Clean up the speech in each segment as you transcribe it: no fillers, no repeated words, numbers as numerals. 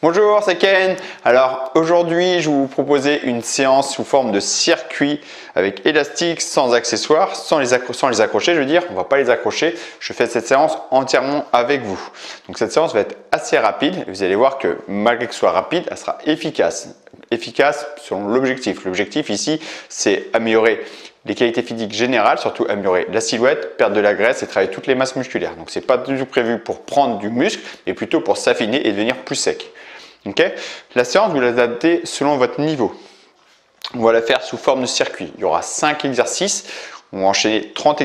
Bonjour, c'est Ken. Alors aujourd'hui, je vais vous proposer une séance sous forme de circuit avec élastique, sans accessoires, sans les accrocher, je veux dire, on ne va pas les accrocher. Je fais cette séance entièrement avec vous. Donc cette séance va être assez rapide et vous allez voir que malgré que ce soit rapide, elle sera efficace. Efficace selon l'objectif. L'objectif ici, c'est améliorer les qualités physiques générales, surtout améliorer la silhouette, perdre de la graisse et travailler toutes les masses musculaires. Donc c'est pas du tout prévu pour prendre du muscle, mais plutôt pour s'affiner et devenir plus sec. Okay, la séance, vous l'adaptez selon votre niveau. On va la faire sous forme de circuit. Il y aura 5 exercices. On va enchaîner 30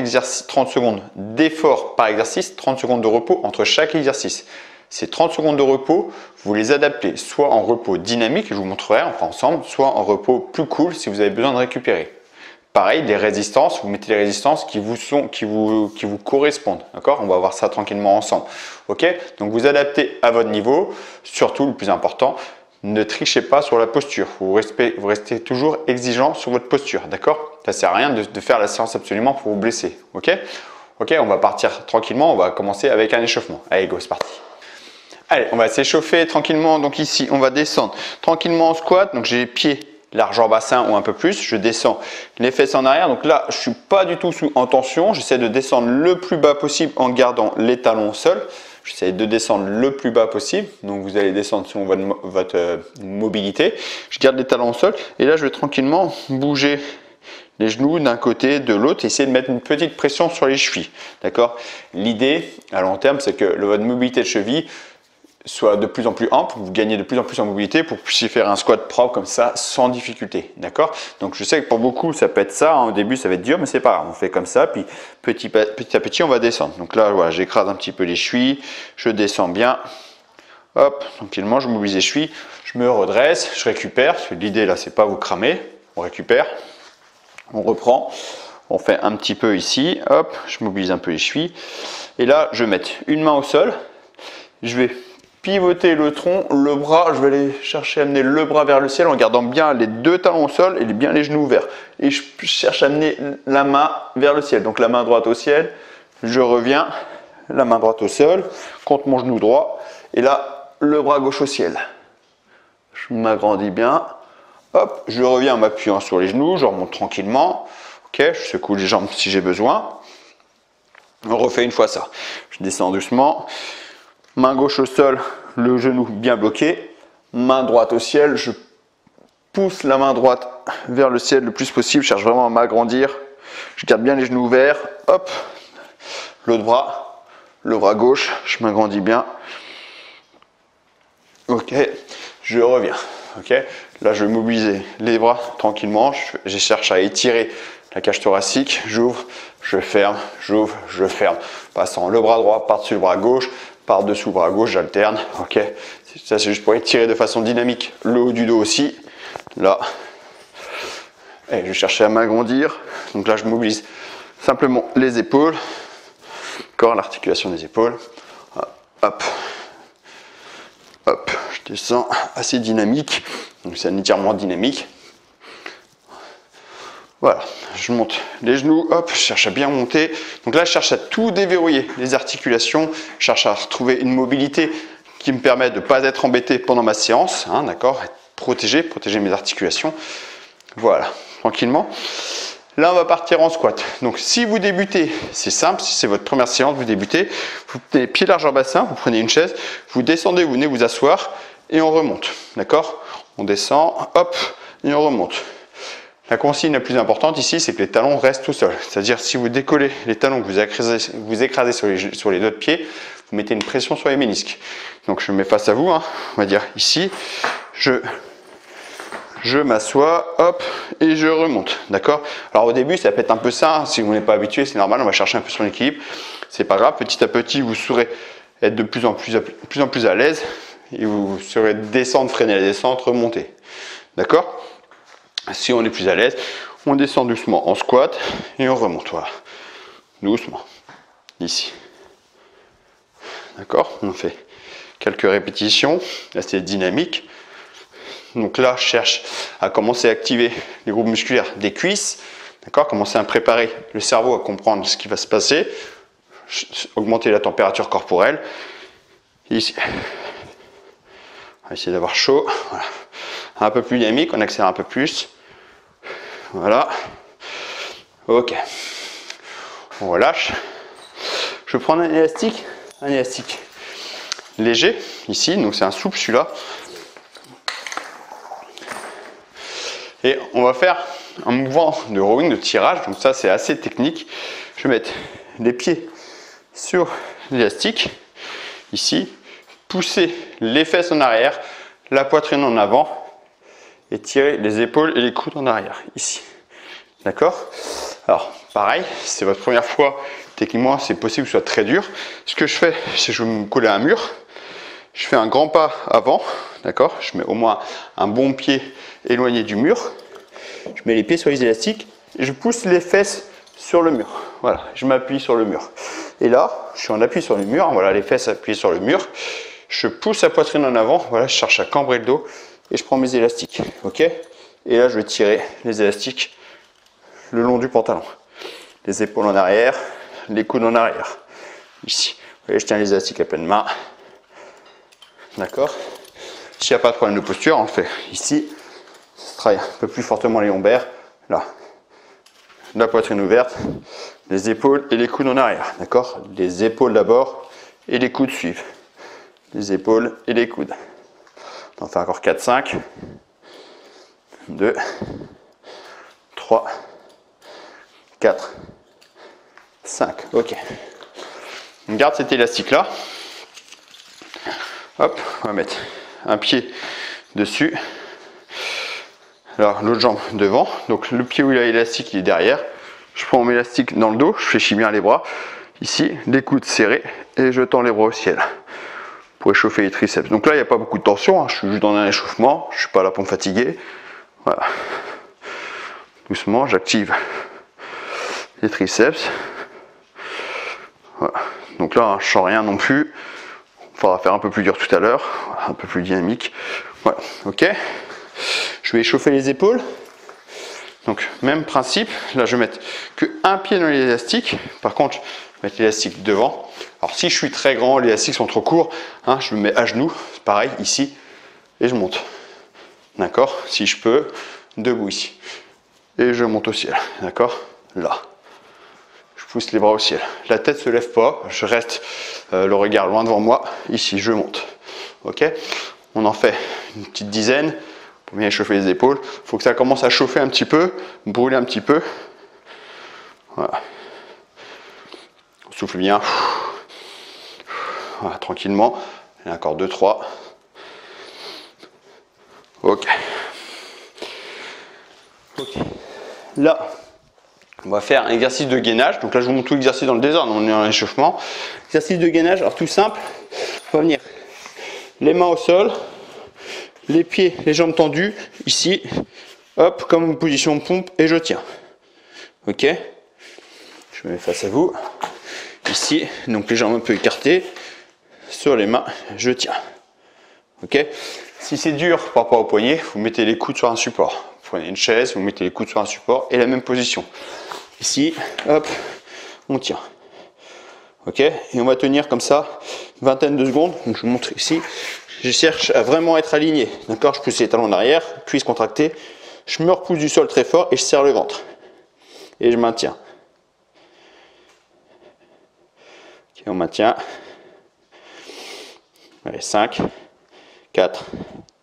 secondes d'effort par exercice, 30 secondes de repos entre chaque exercice. Ces 30 secondes de repos, vous les adaptez soit en repos dynamique, je vous montrerai, on fera ensemble, soit en repos plus cool si vous avez besoin de récupérer. Pareil, les résistances, vous mettez les résistances qui vous correspondent. D'accord ? On va voir ça tranquillement ensemble. Ok ? Donc vous adaptez à votre niveau. Surtout, le plus important, ne trichez pas sur la posture. Vous restez toujours exigeant sur votre posture. D'accord ? Ça ne sert à rien de faire la séance absolument pour vous blesser. Ok ? Ok, on va partir tranquillement. On va commencer avec un échauffement. Allez, go, c'est parti. Allez, on va s'échauffer tranquillement. Donc ici, on va descendre tranquillement en squat. Donc j'ai les pieds largeur bassin ou un peu plus, je descends les fesses en arrière. Donc là, je suis pas du tout en tension. J'essaie de descendre le plus bas possible en gardant les talons au sol. J'essaie de descendre le plus bas possible. Donc vous allez descendre selon votre mobilité. Je garde les talons au sol. Et là, je vais tranquillement bouger les genoux d'un côté, de l'autre. Essayez de mettre une petite pression sur les chevilles. D'accord ? L'idée à long terme, c'est que votre mobilité de cheville soit de plus en plus ample, vous gagnez de plus en plus en mobilité pour que vous puissiez faire un squat propre comme ça sans difficulté, d'accord? Donc je sais que pour beaucoup ça peut être ça, hein, au début ça va être dur mais c'est pas grave, on fait comme ça puis petit à petit on va descendre. Donc là voilà, j'écrase un petit peu les chevilles, je descends bien, hop, tranquillement je mobilise les chevilles, je me redresse, je récupère, parce que l'idée là c'est pas vous cramer, on récupère, on reprend. On fait un petit peu ici, hop, je mobilise un peu les chevilles et là je vais mettre une main au sol, je vais pivoter le tronc, le bras, je vais aller chercher à amener le bras vers le ciel en gardant bien les deux talons au sol et bien les genoux ouverts. Et je cherche à amener la main vers le ciel. Donc la main droite au ciel, je reviens, la main droite au sol, contre mon genou droit. Et là, le bras gauche au ciel. Je m'agrandis bien. Hop, je reviens en m'appuyant sur les genoux, je remonte tranquillement. Ok, je secoue les jambes si j'ai besoin. On refait une fois ça. Je descends doucement. Main gauche au sol, le genou bien bloqué. Main droite au ciel, je pousse la main droite vers le ciel le plus possible. Je cherche vraiment à m'agrandir. Je garde bien les genoux ouverts. Hop, l'autre bras, le bras gauche, je m'agrandis bien. Ok, je reviens. Ok, là je vais mobiliser les bras tranquillement. Je cherche à étirer la cage thoracique. J'ouvre, je ferme, j'ouvre, je ferme. Passant le bras droit par-dessus le bras gauche. Par-dessous, bras gauche, j'alterne, ok. Ça, c'est juste pour étirer de façon dynamique le haut du dos aussi. Là, et je cherchais à m'agrandir. Donc là, je mobilise simplement les épaules. D'accord, l'articulation des épaules. Hop, hop, je descends assez dynamique. Donc c'est un étirement dynamique. Voilà, je monte les genoux, hop, je cherche à bien monter. Donc là, je cherche à tout déverrouiller, les articulations. Je cherche à retrouver une mobilité qui me permet de ne pas être embêté pendant ma séance. Hein, d'accord, être protégé, protéger mes articulations. Voilà, tranquillement. Là, on va partir en squat. Donc, si vous débutez, c'est simple. Si c'est votre première séance, vous débutez. Vous prenez pied largeur bassin, vous prenez une chaise. Vous descendez, vous venez vous asseoir et on remonte. D'accord, on descend, hop, et on remonte. La consigne la plus importante ici, c'est que les talons restent au sol. C'est-à-dire si vous décollez les talons, que vous écrasez sur les deux pieds, vous mettez une pression sur les ménisques. Donc je me mets face à vous, hein, on va dire ici, je m'assois, hop, et je remonte. D'accord ? Alors au début, ça peut être un peu ça, hein, si vous n'êtes pas habitué, c'est normal, on va chercher un peu son équilibre. C'est pas grave, petit à petit, vous saurez être de plus en plus à l'aise et vous saurez descendre, freiner la descente, remonter. D'accord ? Si on est plus à l'aise, on descend doucement en squat et on remonte. Voilà. Doucement. Ici. D'accord ? On fait quelques répétitions. Là, c'est dynamique. Donc là, je cherche à commencer à activer les groupes musculaires des cuisses. D'accord ? Commencer à préparer le cerveau à comprendre ce qui va se passer. Augmenter la température corporelle. Ici. On va essayer d'avoir chaud. Voilà. Un peu plus dynamique, on accélère un peu plus. Voilà. Ok. On relâche. Je prends un élastique léger ici, donc c'est un souple celui-là. Et on va faire un mouvement de rowing, de tirage, donc ça c'est assez technique. Je vais mettre les pieds sur l'élastique, ici, pousser les fesses en arrière, la poitrine en avant et tirer les épaules et les coudes en arrière, ici. D'accord? Alors, pareil, c'est votre première fois, techniquement c'est possible que ce soit très dur. Ce que je fais, c'est que je vais me coller à un mur, je fais un grand pas avant, d'accord? Je mets au moins un bon pied éloigné du mur, je mets les pieds sur les élastiques et je pousse les fesses sur le mur. Voilà, je m'appuie sur le mur. Et là, je suis en appui sur le mur, voilà, les fesses appuyées sur le mur. Je pousse la poitrine en avant, voilà, je cherche à cambrer le dos et je prends mes élastiques, ok? Et là, je vais tirer les élastiques le long du pantalon. Les épaules en arrière, les coudes en arrière. Ici, vous voyez, je tiens les élastiques à pleine main. D'accord? S'il n'y a pas de problème de posture, on fait ici. Je travaille un peu plus fortement les lombaires, là. La poitrine ouverte, les épaules et les coudes en arrière, d'accord? Les épaules d'abord et les coudes suivent. Les épaules et les coudes. On en fait encore 4, 5, 2, 3, 4, 5. Ok. On garde cet élastique là. Hop, on va mettre un pied dessus. Alors l'autre jambe devant, donc le pied où il y a l'élastique il est derrière. Je prends mon élastique dans le dos, je fléchis bien les bras, ici, les coudes serrés et je tends les bras au ciel pour échauffer les triceps. Donc là il n'y a pas beaucoup de tension, hein. Je suis juste dans un échauffement, je ne suis pas là pour me fatiguer. Voilà. Doucement, j'active les triceps. Voilà. Donc là, hein, je ne sens rien non plus. Il faudra faire un peu plus dur tout à l'heure, un peu plus dynamique. Voilà, ok. Je vais échauffer les épaules. Donc, même principe. Là, je vais mettre qu'un pied dans l'élastique. Par contre, je vais mettre l'élastique devant. Alors, si je suis très grand, les élastiques sont trop courts, hein, je me mets à genoux. Pareil, ici. Et je monte. D'accord? Si je peux, debout ici. Et je monte au ciel. D'accord? Là. Je pousse les bras au ciel. La tête se lève pas. Je reste le regard loin devant moi. Ici, je monte. Ok? On en fait une petite dizaine. Pour bien échauffer les épaules, il faut que ça commence à chauffer un petit peu, brûler un petit peu. Voilà. On souffle bien. Voilà, tranquillement. Et encore 2, 3. Ok. Ok. Là, on va faire un exercice de gainage. Donc là, je vous montre tout l'exercice dans le désordre. On est en échauffement. Exercice de gainage, alors tout simple. On va venir les mains au sol. Les pieds, les jambes tendues, ici, hop, comme une position pompe, et je tiens. Ok? Je me mets face à vous. Ici, donc les jambes un peu écartées, sur les mains, je tiens. Ok? Si c'est dur par rapport au poignet, vous mettez les coudes sur un support. Vous prenez une chaise, vous mettez les coudes sur un support, et la même position. Ici, hop, on tient. Ok? Et on va tenir comme ça, une vingtaine de secondes. Donc je vous montre ici. Je cherche à vraiment être aligné, d'accord? Je pousse les talons en arrière, cuisses contractées, je me repousse du sol très fort et je serre le ventre. Et je maintiens. Ok, on maintient. Allez, 5, 4,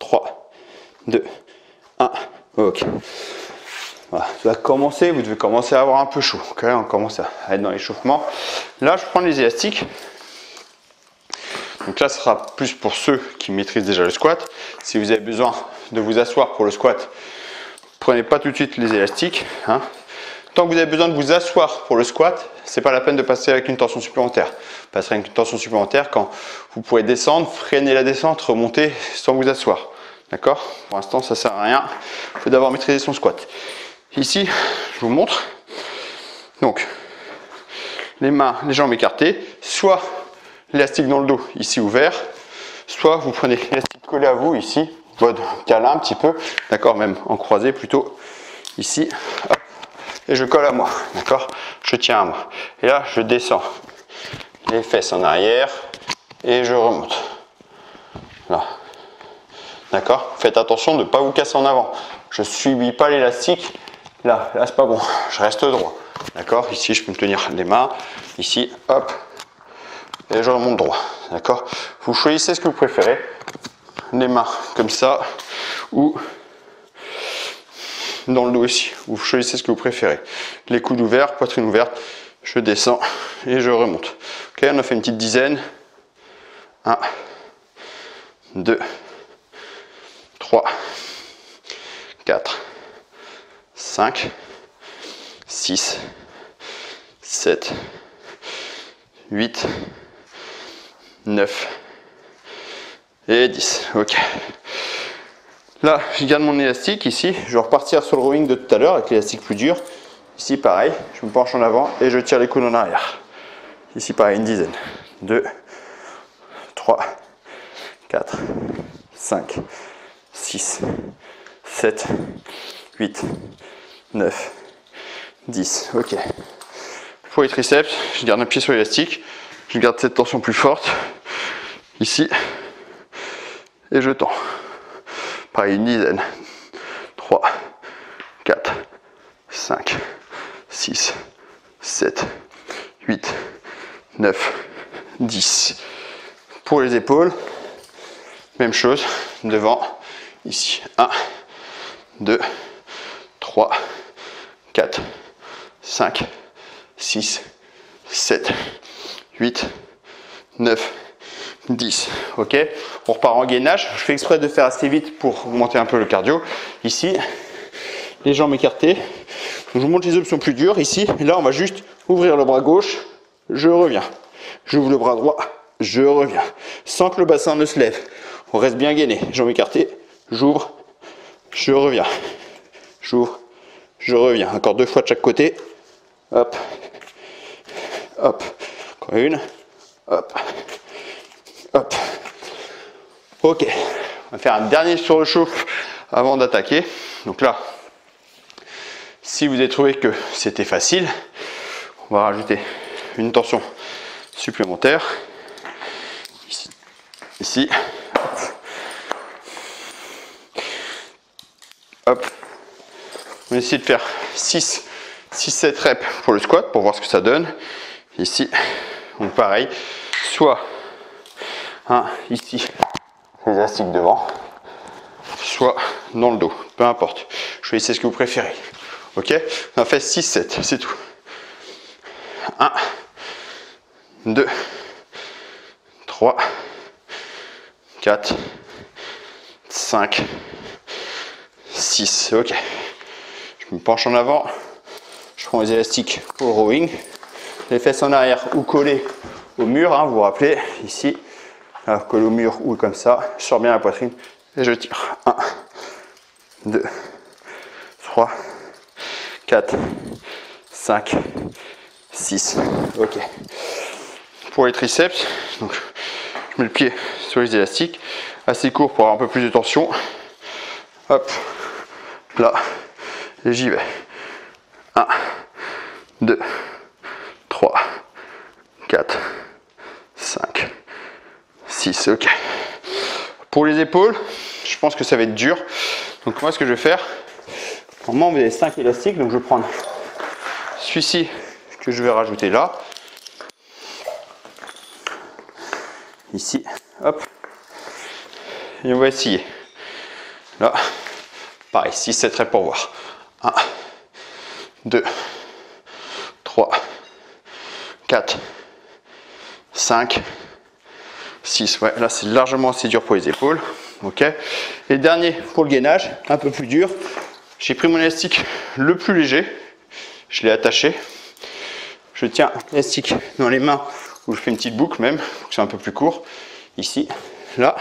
3, 2, 1, ok. Voilà, ça va commencer, vous devez commencer à avoir un peu chaud, ok? On commence à être dans l'échauffement. Là, je prends les élastiques. Donc là, ce sera plus pour ceux qui maîtrisent déjà le squat. Si vous avez besoin de vous asseoir pour le squat, prenez pas tout de suite les élastiques. Hein. Tant que vous avez besoin de vous asseoir pour le squat, c'est pas la peine de passer avec une tension supplémentaire. Vous passerez avec une tension supplémentaire quand vous pourrez descendre, freiner la descente, remonter sans vous asseoir. D'accord? Pour l'instant, ça sert à rien. Il faut d'avoir maîtrisé son squat. Ici, je vous montre. Donc, les mains, les jambes écartées, soit l'élastique dans le dos, ici ouvert, soit vous prenez l'élastique collé à vous, ici, mode câlin un petit peu, d'accord, même en croisé plutôt, ici, hop, et je colle à moi, d'accord, je tiens à moi, et là je descends les fesses en arrière, et je remonte, là, D'accord? Faites attention de ne pas vous casser en avant. Je ne subis pas l'élastique. Là c'est pas bon. Je reste droit. D'accord? Ici, je peux me tenir les mains. Ici, hop. Et je remonte droit. D'accord? Vous choisissez ce que vous préférez. Les mains comme ça ou dans le dos ici. Vous choisissez ce que vous préférez. Les coudes ouverts, poitrine ouverte. Je descends et je remonte. Ok, on a fait une petite dizaine. 1, 2, 3, 4, 5, 6, 7, 8, 9 et 10. Ok. Là, je garde mon élastique ici. Je vais repartir sur le rowing de tout à l'heure avec l'élastique plus dur. Ici, pareil, je me penche en avant et je tire les coudes en arrière. Ici, pareil, une dizaine. 2, 3, 4, 5, 6, 7, 8, 9, 10. Ok. Pour les triceps, je garde un pied sur l'élastique. Je garde cette tension plus forte. Ici. Et je tends. Pareil, une dizaine. 3, 4, 5, 6, 7, 8, 9, 10. Pour les épaules, même chose, devant, ici. 1, 2, 3, 4, 5, 6, 7, 8, 9, 10. Ok, on repart en gainage. Je fais exprès de faire assez vite pour augmenter un peu le cardio. Ici, les jambes écartées. Je vous montre les options plus dures ici. Et là, on va juste ouvrir le bras gauche. Je reviens. J'ouvre le bras droit. Je reviens. Sans que le bassin ne se lève. On reste bien gainé. Jambes écartées. J'ouvre. Je reviens. J'ouvre. Je reviens. Encore deux fois de chaque côté. Hop. Hop. Encore une. Hop. Hop. Ok. On va faire un dernier sur le chauffe avant d'attaquer. Donc là. Si vous avez trouvé que c'était facile, on va rajouter une tension supplémentaire. Ici. Hop. On essaie de faire 6-7 reps pour le squat pour voir ce que ça donne. Ici. Donc pareil. Soit ici, les élastiques devant, soit dans le dos. Peu importe. Choisissez ce que vous préférez. Ok, on a fait 6-7, c'est tout. 1, 2, 3, 4, 5, 6. Ok, je me penche en avant, je prends les élastiques pour le rowing, les fesses en arrière ou collées au mur, vous vous rappelez, ici, collées au mur ou comme ça, je sors bien la poitrine et je tire. 1, 2, 3, 4, 5, 6. Ok. Pour les triceps, donc, je mets le pied sur les élastiques, assez court pour avoir un peu plus de tension. Hop, là, et j'y vais. 1, 2, 3, 4, 5, 6. Ok. Pour les épaules, je pense que ça va être dur. Donc, moi, ce que je vais faire, normalement, vous avez 5 élastiques, donc je vais prendre celui-ci que je vais rajouter là. Ici, hop. Et on va essayer. Là, pareil, 6-7 reps pour voir. 1, 2, 3, 4, 5, 6. Ouais, là, c'est largement assez dur pour les épaules. Ok. Et dernier pour le gainage, un peu plus dur. J'ai pris mon élastique le plus léger, je l'ai attaché, je tiens l'élastique dans les mains où je fais une petite boucle même, pour que c'est un peu plus court, ici, là,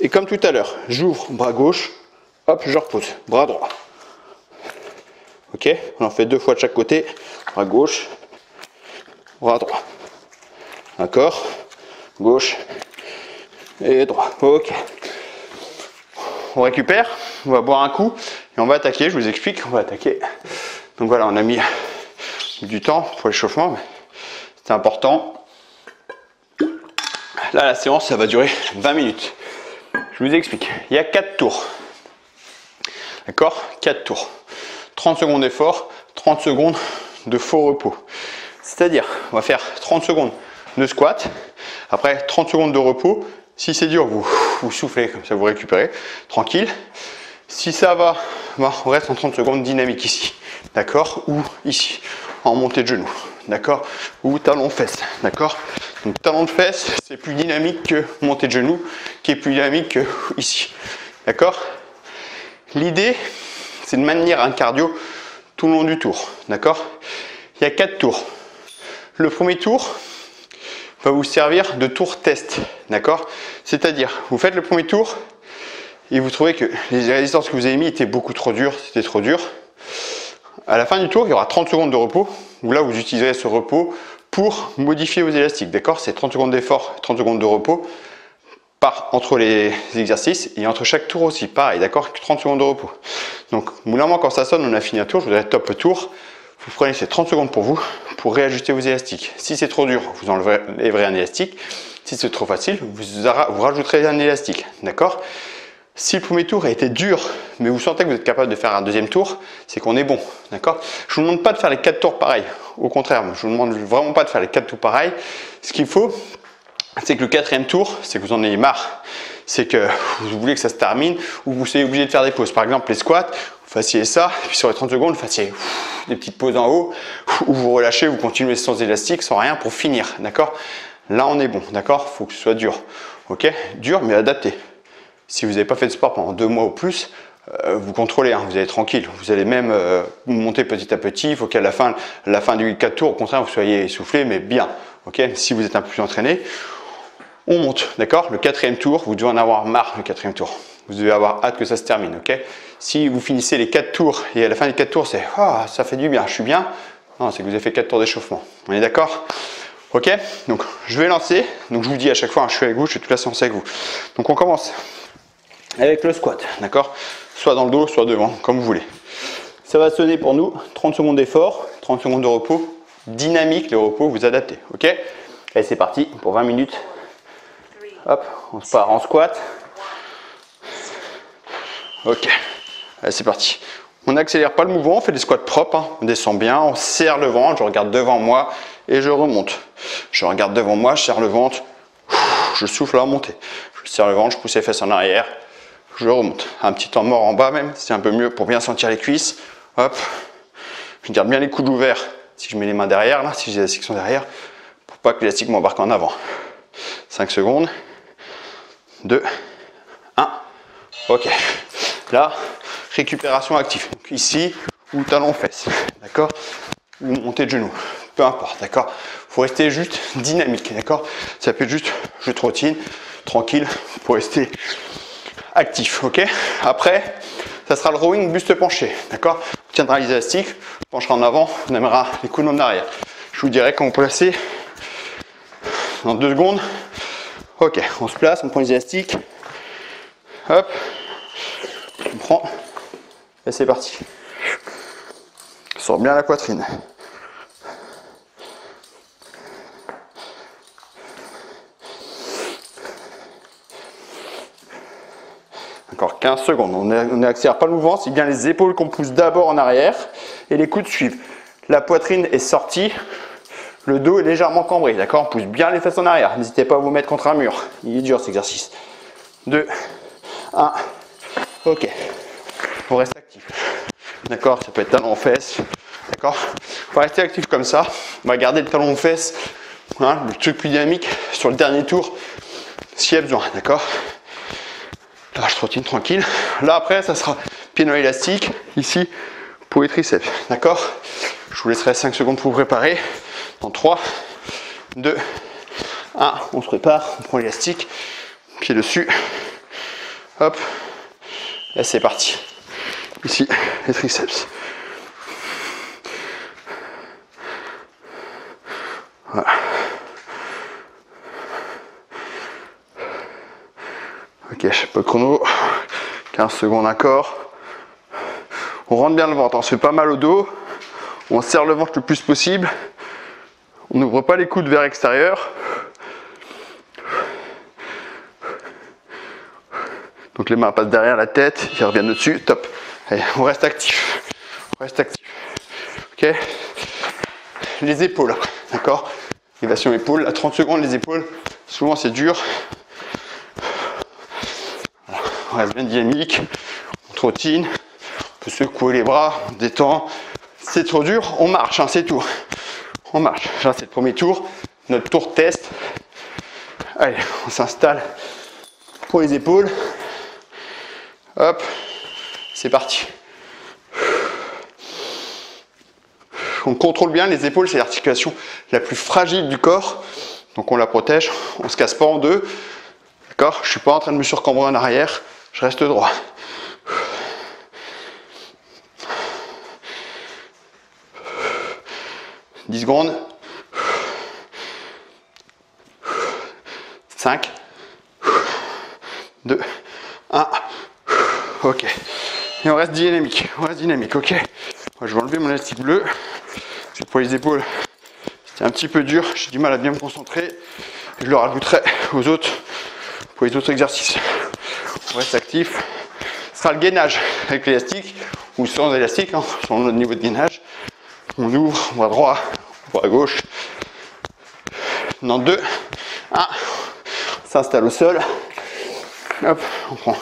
et comme tout à l'heure, j'ouvre bras gauche, hop, je repose, bras droit, ok, on en fait deux fois de chaque côté, bras gauche, bras droit, d'accord, gauche et droit, ok, on récupère, on va boire un coup. Et on va attaquer, je vous explique, on va attaquer. Donc voilà, on a mis du temps pour l'échauffement, mais c'était important. Là, la séance, ça va durer 20 minutes. Je Je vous explique. Il y a 4 tours. D'accord? 4 tours. 30 secondes d'effort, 30 secondes de faux repos. C'est-à-dire, on va faire 30 secondes de squat, après 30 secondes de repos. Si c'est dur, vous soufflez, comme ça vous récupérez, tranquille. Si ça va, bah, on reste en 30 secondes dynamique ici, d'accord? Ou ici, en montée de genoux, d'accord? Ou talon-fesse, d'accord? Donc talon-fesse, c'est plus dynamique que montée de genoux, qui est plus dynamique que ici, d'accord? L'idée, c'est de maintenir un cardio tout le long du tour, d'accord? Il y a 4 tours. Le premier tour va vous servir de tour test, d'accord? C'est-à-dire, vous faites le premier tour et vous trouvez que les résistances que vous avez mis étaient beaucoup trop dures, c'était trop dur. À la fin du tour, il y aura 30 secondes de repos, où là vous utiliserez ce repos pour modifier vos élastiques, d'accord? C'est 30 secondes d'effort, 30 secondes de repos par entre les exercices et entre chaque tour aussi, pareil, d'accord? 30 secondes de repos. Donc, normalement, quand ça sonne, on a fini un tour, je vous donne top tour. Vous prenez ces 30 secondes pour vous, pour réajuster vos élastiques. Si c'est trop dur, vous enlèverez un élastique. Si c'est trop facile, vous rajouterez un élastique, d'accord? Si le premier tour a été dur, mais vous sentez que vous êtes capable de faire un deuxième tour, c'est qu'on est bon, d'accord? Je ne vous demande pas de faire les 4 tours pareils. Au contraire, je ne vous demande vraiment pas de faire les 4 tours pareils. Ce qu'il faut, c'est que le quatrième tour, c'est que vous en ayez marre. C'est que vous voulez que ça se termine ou vous soyez obligé de faire des pauses. Par exemple, les squats, vous fassiez ça, et puis sur les 30 secondes, vous fassiez des petites pauses en haut où vous relâchez, vous continuez sans élastique, sans rien pour finir, d'accord? Là, on est bon, d'accord? Il faut que ce soit dur, ok? Dur, mais adapté. Si vous n'avez pas fait de sport pendant 2 mois ou plus, vous contrôlez, hein, vous allez tranquille, vous allez même monter petit à petit. Il faut qu'à la fin du 4 tours, au contraire, vous soyez essoufflé, mais bien, ok? Si vous êtes un peu plus entraîné, on monte, d'accord? Le 4e tour, vous devez en avoir marre, le 4e tour. Vous devez avoir hâte que ça se termine, ok? Si vous finissez les 4 tours et à la fin des 4 tours, c'est « Ah, ça fait du bien, je suis bien », non, c'est que vous avez fait 4 tours d'échauffement. On est d'accord? Ok? Donc, je vais lancer. Donc, je vous dis à chaque fois, hein, je suis avec vous, je suis toute la séance avec vous. Donc, on commence avec le squat, d'accord? Soit dans le dos, soit devant, comme vous voulez. Ça va sonner pour nous 30 secondes d'effort, 30 secondes de repos, dynamique, le repos, vous adaptez, ok? Allez, c'est parti pour 20 minutes. Hop, on se part en squat. Ok, allez, c'est parti. On n'accélère pas le mouvement, on fait des squats propres, hein. On descend bien, on serre le ventre, je regarde devant moi et je remonte. Je regarde devant moi, je serre le ventre, je souffle à la montée. Je serre le ventre, je pousse les fesses en arrière, je remonte. Un petit temps mort en bas même, c'est un peu mieux pour bien sentir les cuisses. Hop, je garde bien les coudes ouverts si je mets les mains derrière, là, si j'ai l'élastique sont derrière, pour pas que l'élastique m'embarque en avant. 5 secondes. 2, 1, ok. Là, récupération active. Donc ici, ou talon-fesse, d'accord? Ou montée de genoux, peu importe, d'accord? Il faut rester juste dynamique, d'accord? Ça peut être juste, je trottine, tranquille, pour rester actif, ok? Après, ça sera le rowing buste penché, d'accord? On tiendra les élastiques, on penchera en avant, on amènera les coudes en arrière. Je vous dirai quand vous placez dans 2 secondes. Ok, on se place, on prend les élastiques, hop, on prend, et c'est parti. On sort bien la poitrine. Encore 15 secondes, on n'accélère pas le mouvement, c'est bien les épaules qu'on pousse d'abord en arrière, et les coudes suivent. La poitrine est sortie. Le dos est légèrement cambré, d'accord? On pousse bien les fesses en arrière. N'hésitez pas à vous mettre contre un mur. Il est dur cet exercice. 2, 1, ok. On reste actif. D'accord? Ça peut être talon en fesses. D'accord? On va rester actif comme ça. On va garder le talon en fesses, hein, le truc plus dynamique sur le dernier tour, s'il y a besoin. D'accord? Là, je trottine tranquille. Là, après, ça sera pied dans l'élastique. Ici, pour les triceps. D'accord? Je vous laisserai 5 secondes pour vous préparer. En 3, 2, 1, on se prépare, on prend l'élastique, pied dessus, hop, et c'est parti. Ici, les triceps. Voilà. Ok, je sais pas le chrono, 15 secondes encore. On rentre bien le ventre, on se fait pas mal au dos, on serre le ventre le plus possible. On n'ouvre pas les coudes vers l'extérieur. Donc les mains passent derrière la tête, ils reviennent au-dessus, top. Allez, on reste actif. On reste actif. Ok. Les épaules, d'accord. Élévation épaules, à 30 secondes les épaules. Souvent c'est dur. Voilà. On reste bien dynamique. On trottine. On peut secouer les bras, on détend. C'est trop dur, on marche, hein, c'est tout. On marche. Là c'est le premier tour. Notre tour test. Allez, on s'installe pour les épaules. Hop, c'est parti. On contrôle bien les épaules, c'est l'articulation la plus fragile du corps. Donc on la protège, on ne se casse pas en deux. D'accord? Je ne suis pas en train de me surcambrer en arrière, je reste droit. « 10 secondes. 5, 2, 1. Ok. Et on reste dynamique. On reste dynamique, ok. Moi, je vais enlever mon élastique bleu. Pour les épaules, c'était un petit peu dur. J'ai du mal à bien me concentrer. Je le rajouterai aux autres pour les autres exercices. On reste actif. Ce sera le gainage avec l'élastique ou sans élastique, hein, selon notre niveau de gainage. On ouvre, on va droit, on va à gauche. Dans 2, 1, on s'installe au sol. Hop, on prend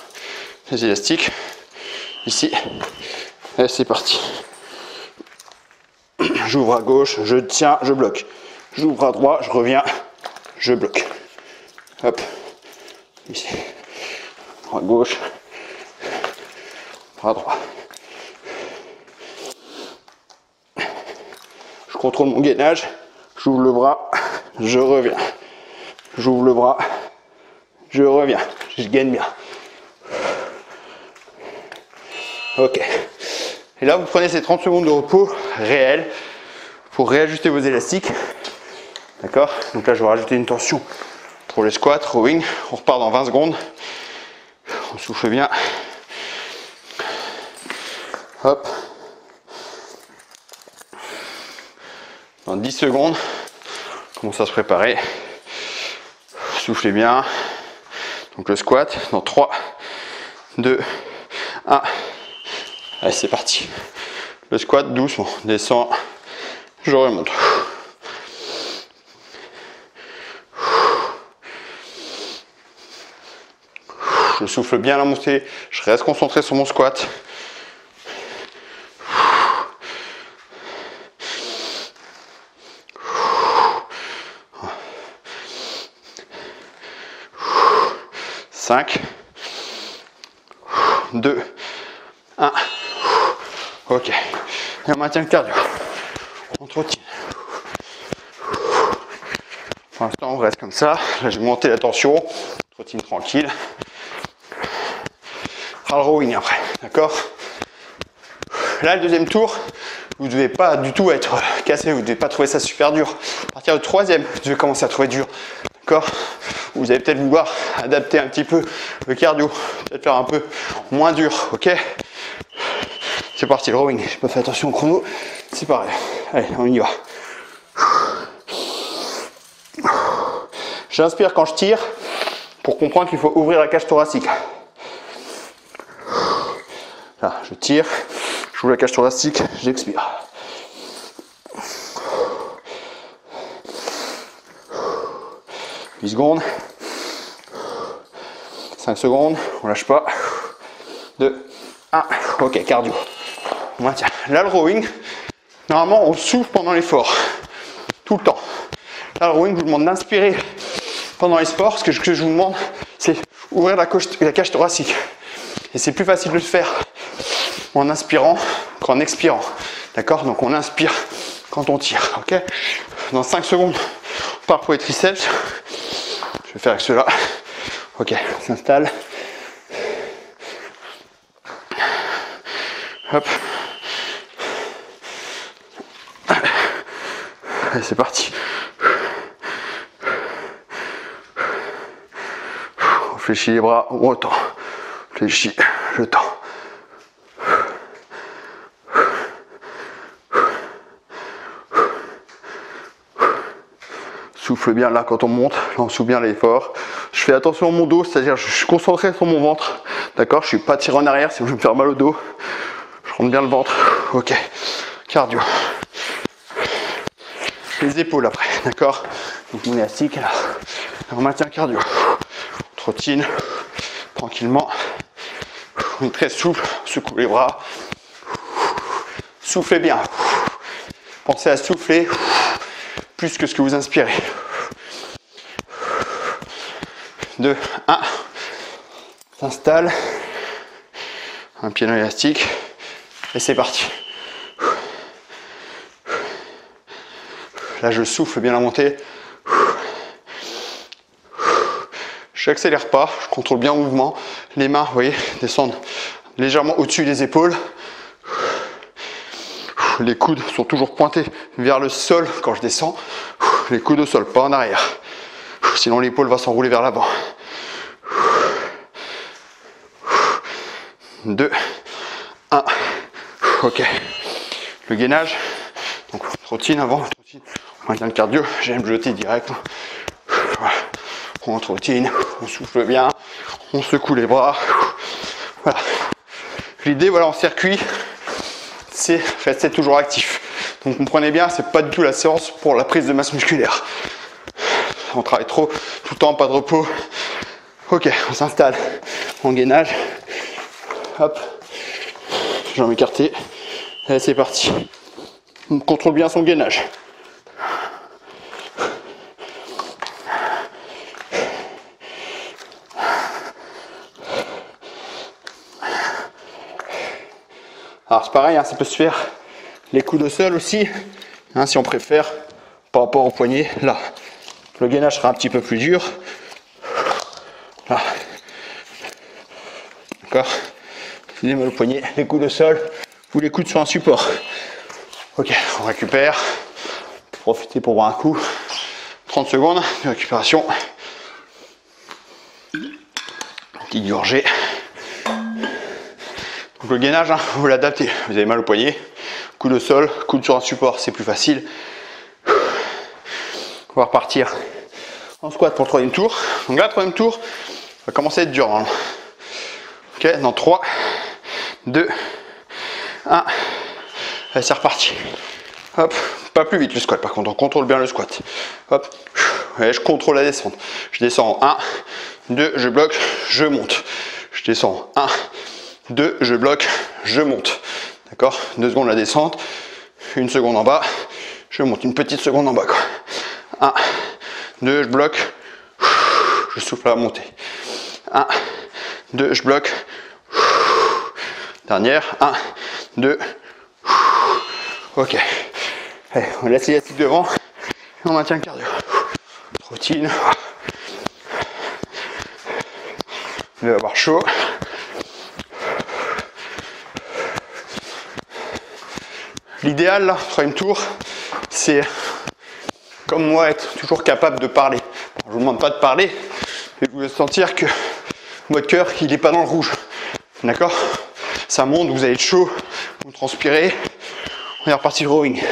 les élastiques. Ici, et c'est parti. J'ouvre à gauche, je tiens, je bloque. J'ouvre à droite, je reviens, je bloque. Hop, ici. Bras à gauche, bras à droite. Je contrôle mon gainage, j'ouvre le bras, je reviens. J'ouvre le bras, je reviens. Je gagne bien. Ok. Et là, vous prenez ces 30 secondes de repos réel pour réajuster vos élastiques. D'accord? Donc là, je vais rajouter une tension pour les squats, rowing. On repart dans 20 secondes. On souffle bien. Hop. Dans 10 secondes, on commence à se préparer. Soufflez bien. Donc le squat dans 3, 2, 1. Allez, c'est parti. Le squat doucement. Descends, je remonte. Je souffle bien à la montée. Je reste concentré sur mon squat. « 5, 2, 1. » Ok. Et on maintient le cardio. On trottine. Pour l'instant, on reste comme ça. Là, je vais monter la tension. Trottine tranquille. On fera le rowing après. D'accord? Là, le deuxième tour, vous ne devez pas du tout être cassé. Vous ne devez pas trouver ça super dur. À partir du troisième, vous devez commencer à trouver dur. D'accord? Vous allez peut-être vouloir adapter un petit peu le cardio, peut-être faire un peu moins dur, ok? C'est parti, le rowing. Je peux faire attention au chrono, c'est pareil. Allez, on y va. J'inspire quand je tire pour comprendre qu'il faut ouvrir la cage thoracique. Là, je tire, j'ouvre la cage thoracique, j'expire. Secondes, 5 secondes, on lâche pas, 2, 1, ok, cardio, on maintient. Là le rowing, normalement on souffle pendant l'effort, tout le temps. Là le rowing, je vous demande d'inspirer pendant l'effort, ce que je vous demande c'est ouvrir la cage thoracique. Et c'est plus facile de le faire en inspirant qu'en expirant, d'accord? Donc on inspire quand on tire, ok? Dans 5 secondes, on part pour les triceps. Je vais faire avec ceux-là. Ok, on s'installe. Hop. Allez, c'est parti. On fléchit les bras, on retend. Fléchit, je tends. Souffle bien là quand on monte, là on souffle bien l'effort. Je fais attention à mon dos, c'est-à-dire je suis concentré sur mon ventre, D'accord, je suis pas tiré en arrière, si je veux me faire mal au dos. Je rentre bien le ventre. Ok. Cardio. Les épaules après, d'accord. Donc mon élastique, là. On maintient le cardio. On trottine tranquillement. On est très souple. On secoue les bras. Soufflez bien. Pensez à souffler plus que ce que vous inspirez. 2, 1. S'installe. Un pied dans l'élastique. Et c'est parti. Là, je souffle bien la montée. Je n'accélère pas, je contrôle bien mon mouvement. Les mains, vous voyez, descendent légèrement au-dessus des épaules. Les coudes sont toujours pointés vers le sol quand je descends. Les coudes au sol, pas en arrière. Sinon, l'épaule va s'enrouler vers l'avant. 2, 1. Ok. Le gainage. Donc, on trottine avant, on trottine. On maintient le cardio, j'aime jeter direct. Voilà. On trottine, on souffle bien, on secoue les bras. Voilà. L'idée, voilà, en circuit, c'est rester toujours actif. Donc comprenez bien, c'est pas du tout la séance pour la prise de masse musculaire. On travaille trop, tout le temps, pas de repos. Ok, on s'installe en gainage. Hop, jambes écartées. Et c'est parti. On contrôle bien son gainage. Alors c'est pareil, hein, ça peut se faire les coudes au sol aussi, hein, si on préfère, par rapport au poignet, là. Le gainage sera un petit peu plus dur. Là. D'accord. Les mains au poignet, les coudes au sol, ou les coudes sur un support. Ok, on récupère. Profitez pour boire un coup. 30 secondes de récupération. Petite gorgée. Donc le gainage, hein, vous l'adaptez. Vous avez mal au poignet, coude au sol, coude sur un support, c'est plus facile. On va repartir en squat pour le troisième tour. Donc là, le troisième tour va commencer à être dur. Hein. Ok, dans 3, 2, 1. Allez, c'est reparti. Hop, pas plus vite le squat, par contre, on contrôle bien le squat. Hop, et je contrôle la descente. Je descends en 1, 2, je bloque, je monte. Je descends en 1. 2, je bloque, je monte. D'accord, 2 secondes la descente, 1 seconde en bas, je monte, une petite seconde en bas. 1, 2, je bloque, je souffle à la montée. 1, 2, je bloque, dernière, 1, 2, ok. Allez, on laisse l'élastique devant et on maintient le cardio. Trottine, il va avoir chaud. L'idéal, là, troisième tour, c'est comme moi être toujours capable de parler. Alors, je ne vous demande pas de parler, mais vous allez sentir que votre cœur, il n'est pas dans le rouge. D'accord? Ça monte, vous allez être chaud, vous transpirez. On est reparti le rowing.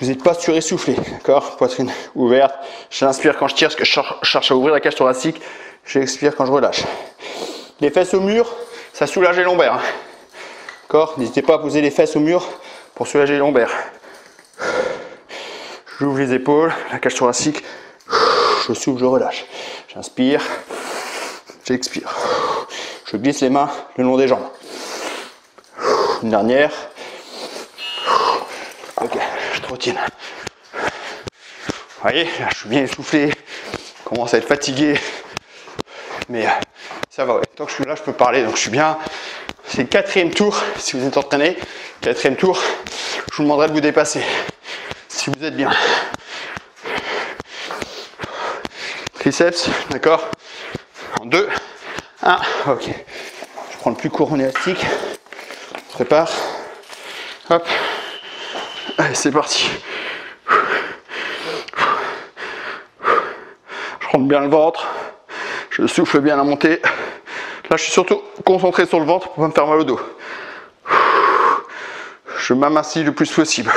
Vous n'êtes pas suressoufflé. D'accord? Poitrine ouverte. J'inspire quand je tire, parce que je cherche à ouvrir la cage thoracique. J'expire quand je relâche. Les fesses au mur, ça soulage les lombaires. Hein. D'accord? N'hésitez pas à poser les fesses au mur pour soulager les lombaires. J'ouvre les épaules, la cage thoracique, je souffle, je relâche. J'inspire, j'expire. Je glisse les mains le long des jambes. Une dernière. Ok, je trottine. Vous voyez, là, je suis bien essoufflé, je commence à être fatigué. Mais ça va, ouais. Tant que je suis là, je peux parler, donc je suis bien. C'est le quatrième tour, si vous êtes entraîné, quatrième tour, je vous demanderai de vous dépasser, si vous êtes bien. Triceps, d'accord, en 2, 1, ok. Je prends le plus court en élastique, je prépare, hop, allez c'est parti. Je rentre bien le ventre, je souffle bien la montée. Là, je suis surtout concentré sur le ventre pour ne pas me faire mal au dos. Je m'amincis le plus possible.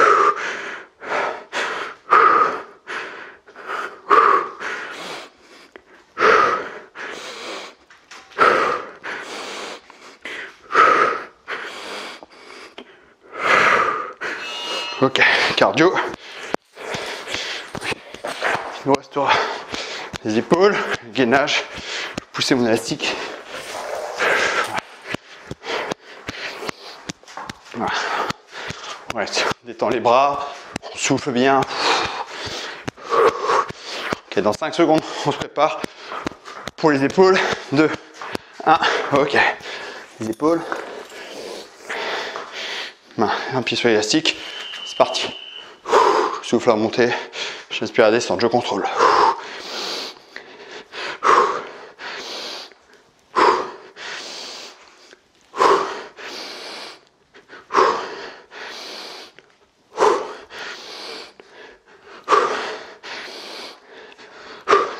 Ok, cardio. Il nous restera les épaules, le gainage, pousser mon élastique. Voilà. Ouais, on détend les bras, on souffle bien. Ok, dans 5 secondes, on se prépare pour les épaules. 2, 1, ok. Les épaules. Un pied sur l'élastique. C'est parti. Souffle à remonter. J'inspire à descendre, je contrôle.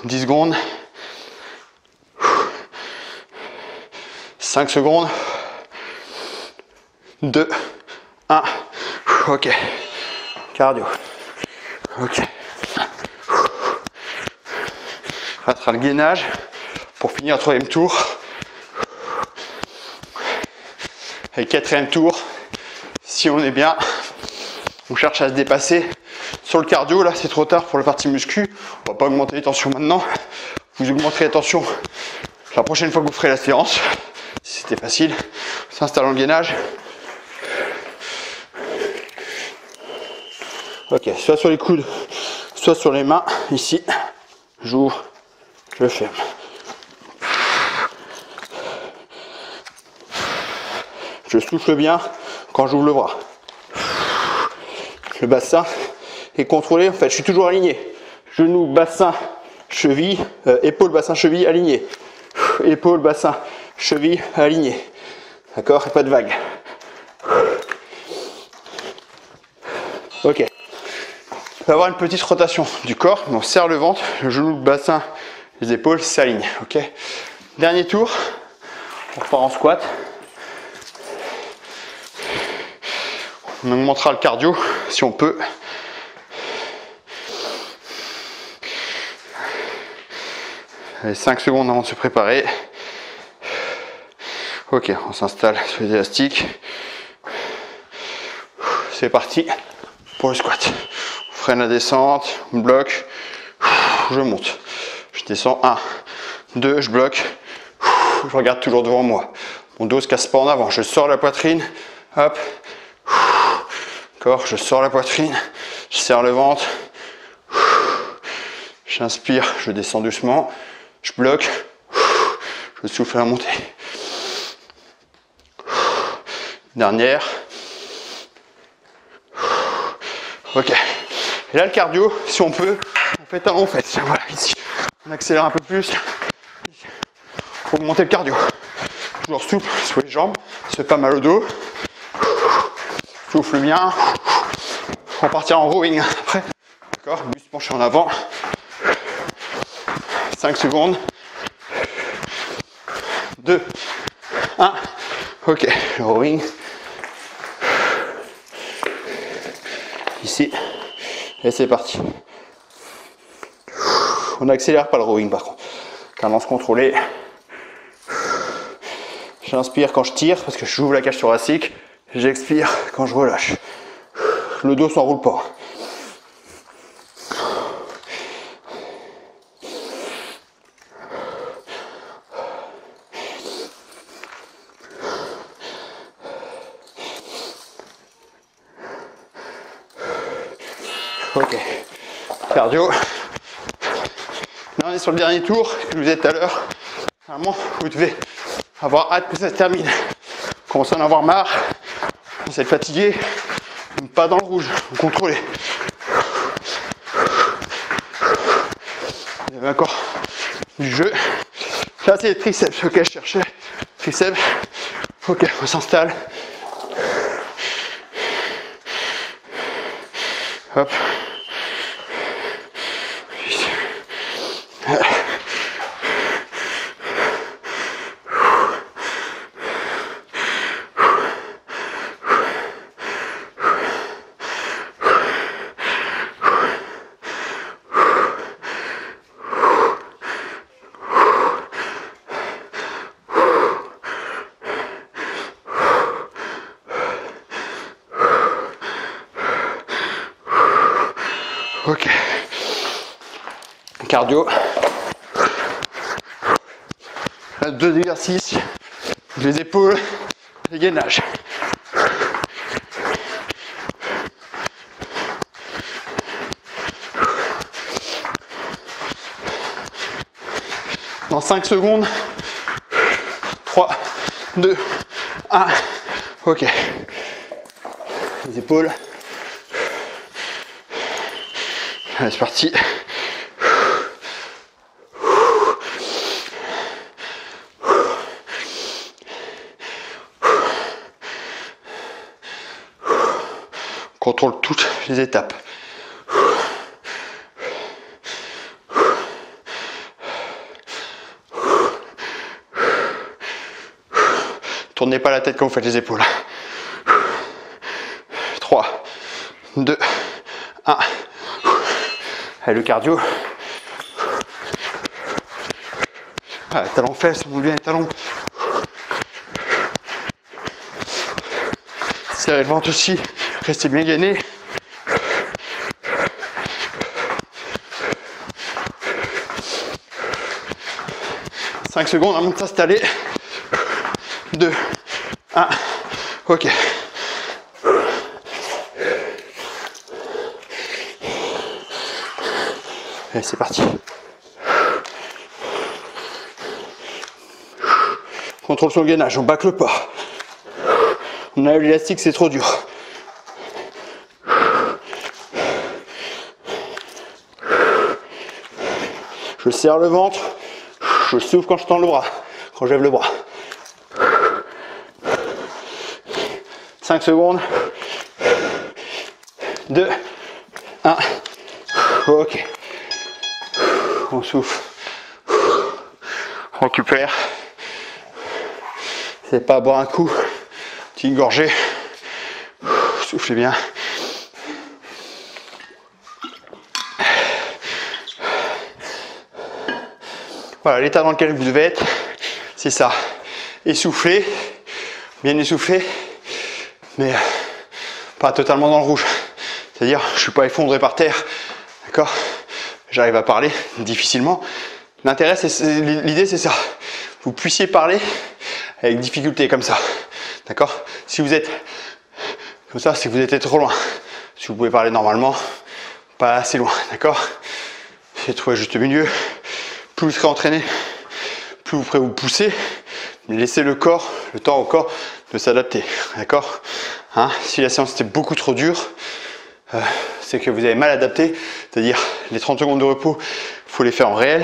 Secondes, 5 secondes, 2, 1, ok, cardio, ok, ça sera le gainage pour finir le troisième tour, et le quatrième tour, si on est bien, on cherche à se dépasser. Sur le cardio, là c'est trop tard pour la partie muscu, on va pas augmenter les tensions maintenant, vous augmenterez les tensions la prochaine fois que vous ferez la séance, si c'était facile, s'installe en gainage. Ok, soit sur les coudes, soit sur les mains, ici, j'ouvre, je ferme. Je souffle bien quand j'ouvre le bras. Le bassin est contrôlé, en fait je suis toujours aligné. Genou, bassin, cheville, épaule, bassin, cheville, aligné. Épaule, bassin, cheville, aligné. D'accord? Pas de vague. Ok. On va avoir une petite rotation du corps, on serre le ventre, le genou, le bassin, les épaules s'alignent. Ok. Dernier tour, on repart en squat. On augmentera le cardio si on peut. Allez, 5 secondes avant de se préparer. Ok, on s'installe sur les élastiques. C'est parti pour le squat. On freine la descente, on bloque, je monte. Je descends, 1, 2, je bloque, je regarde toujours devant moi. Mon dos ne se casse pas en avant, je sors la poitrine, hop. Je sors la poitrine, je serre le ventre, j'inspire, je descends doucement, je bloque, je souffle à monter. Dernière. Ok. Et là, le cardio, si on peut, on fait talon fesse. Voilà, ici, on accélère un peu plus pour augmenter le cardio. Toujours souple sous les jambes, ça fait pas mal au dos. Souffle bien, on va partir en rowing après, d'accord, buste penché en avant, 5 secondes, 2, 1, ok, le rowing, ici, et c'est parti, on n'accélère pas le rowing par contre, cadence contrôlée, j'inspire quand je tire, parce que j'ouvre la cage thoracique, j'expire quand je relâche. Le dos s'enroule pas. Ok. Cardio. Là, on est sur le dernier tour que je vous ai tout à l'heure. Normalement, vous devez avoir hâte que ça se termine. Commencez à en avoir marre. Vous êtes fatigué, pas dans le rouge, vous contrôlez. Vous avez encore du jeu. Là, c'est les triceps, ok, je cherchais. Triceps, ok, on s'installe. Hop. Ok. Cardio. Deux exercices. Les épaules, les gainages. Dans 5 secondes. 3, 2, 1. Ok. Les épaules. Allez, c'est parti. Contrôle toutes les étapes. Tournez pas la tête quand vous faites les épaules. 3, 2, 1. Allez, le cardio. Ah, talons fesses, si vous voulez, les talons. Serrez le ventre aussi. Restez bien gainés. Cinq secondes avant de s'installer. 2, 1, ok. Allez, c'est parti. Contrôle sur le gainage, on bâcle pas. On a eu l'élastique, c'est trop dur. Je serre le ventre, je souffle quand je tends le bras, quand je lève le bras. 5 secondes. 2, 1. Ok. On souffle. On récupère. C'est pas à boire un coup. Petite gorgée. Soufflez bien. Voilà, l'état dans lequel vous devez être, c'est ça. Essoufflé, bien essoufflé, mais pas totalement dans le rouge. C'est-à-dire, je ne suis pas effondré par terre, d'accord? J'arrive à parler difficilement. L'intérêt, l'idée, c'est ça. Vous puissiez parler avec difficulté, comme ça, d'accord? Si vous êtes comme ça, c'est que vous étiez trop loin. Si vous pouvez parler normalement, pas assez loin, d'accord? J'ai trouvé juste milieu. Plus vous serez entraîné, plus vous pourrez vous pousser, mais laissez le corps, le temps au corps de s'adapter, d'accord, hein? Si la séance était beaucoup trop dure, c'est que vous avez mal adapté, c'est-à-dire les 30 secondes de repos, il faut les faire en réel,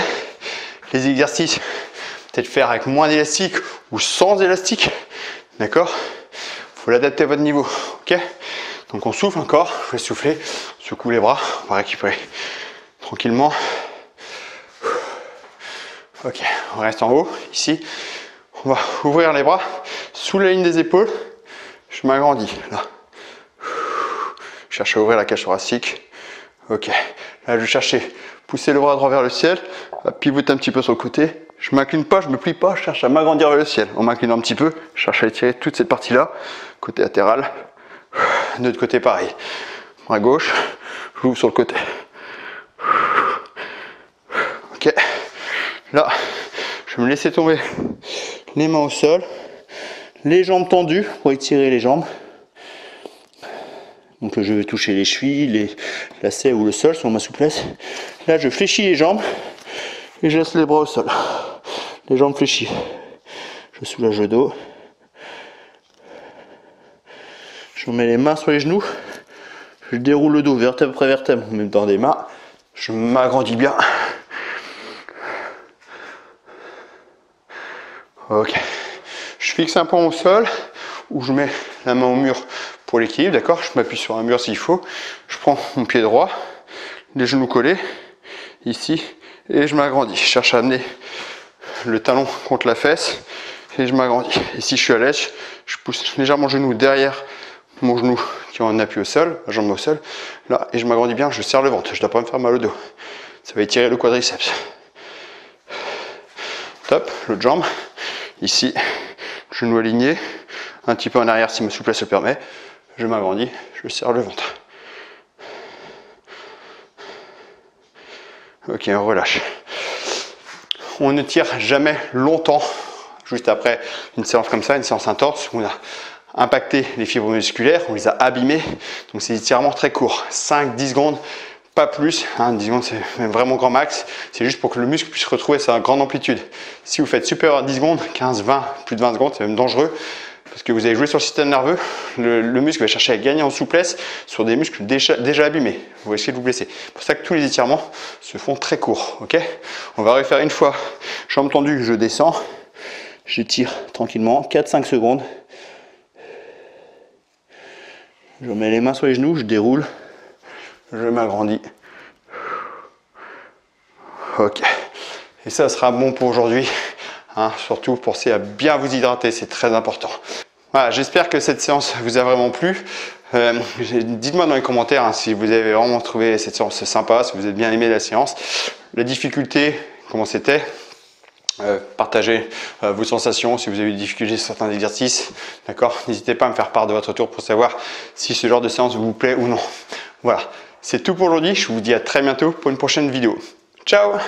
les exercices, peut-être faire avec moins d'élastique ou sans élastique, d'accord, il faut l'adapter à votre niveau, ok? Donc on souffle encore, je vais souffler, on secoue les bras, on va récupérer tranquillement. Ok, on reste en haut, ici. On va ouvrir les bras sous la ligne des épaules. Je m'agrandis, là. Je cherche à ouvrir la cage thoracique. Ok, là je cherchais pousser le bras droit vers le ciel, à pivoter un petit peu sur le côté. Je m'incline pas, je me plie pas, je cherche à m'agrandir vers le ciel. En m'inclinant un petit peu, je cherche à étirer toute cette partie-là, côté latéral. De l'autre côté, pareil. Bras gauche, j'ouvre sur le côté. Ok. Là, je vais me laisser tomber les mains au sol, les jambes tendues pour étirer les jambes. Donc je vais toucher les chevilles, les lacets ou le sol selon ma souplesse. Là, je fléchis les jambes et je laisse les bras au sol. Les jambes fléchies. Je soulage le dos. Je mets les mains sur les genoux. Je déroule le dos vertèbre après vertèbre. En même temps des mains, je m'agrandis bien. Ok, je fixe un point au sol où je mets la main au mur pour l'équilibre, d'accord? Je m'appuie sur un mur s'il faut. Je prends mon pied droit, les genoux collés, ici, et je m'agrandis. Je cherche à amener le talon contre la fesse et je m'agrandis. Et si je suis à l'aise, je pousse légèrement mon genou derrière mon genou qui est en appui au sol, la jambe au sol, là, et je m'agrandis bien, je serre le ventre, je ne dois pas me faire mal au dos. Ça va étirer le quadriceps. Top, l'autre jambe. Ici, genou aligné, un petit peu en arrière si ma souplesse le permet. Je m'agrandis, je serre le ventre. Ok, on relâche. On ne tire jamais longtemps, juste après une séance comme ça, une séance intense, où on a impacté les fibres musculaires, on les a abîmées. Donc c'est des étirements très courts, 5-10 secondes, pas plus. Hein, 10 secondes, c'est vraiment grand max. C'est juste pour que le muscle puisse retrouver sa grande amplitude. Si vous faites supérieur à 10 secondes, 15, 20, plus de 20 secondes, c'est même dangereux. Parce que vous allez jouer sur le système nerveux, le muscle va chercher à gagner en souplesse sur des muscles déjà abîmés. Vous risquez de vous blesser. C'est pour ça que tous les étirements se font très courts. Okay, on va refaire une fois. Jambes tendues, je descends, j'étire tranquillement, 4-5 secondes. Je mets les mains sur les genoux, je déroule, je m'agrandis. Ok. Et ça sera bon pour aujourd'hui. Hein, surtout pensez à bien vous hydrater, c'est très important. Voilà, j'espère que cette séance vous a vraiment plu. Dites-moi dans les commentaires hein, si vous avez vraiment trouvé cette séance sympa, si vous avez bien aimé la séance, la difficulté, comment c'était. Partagez vos sensations si vous avez eu des difficultés sur certains exercices, d'accord. N'hésitez pas à me faire part de votre retour pour savoir si ce genre de séance vous plaît ou non. Voilà, c'est tout pour aujourd'hui. Je vous dis à très bientôt pour une prochaine vidéo. Ciao.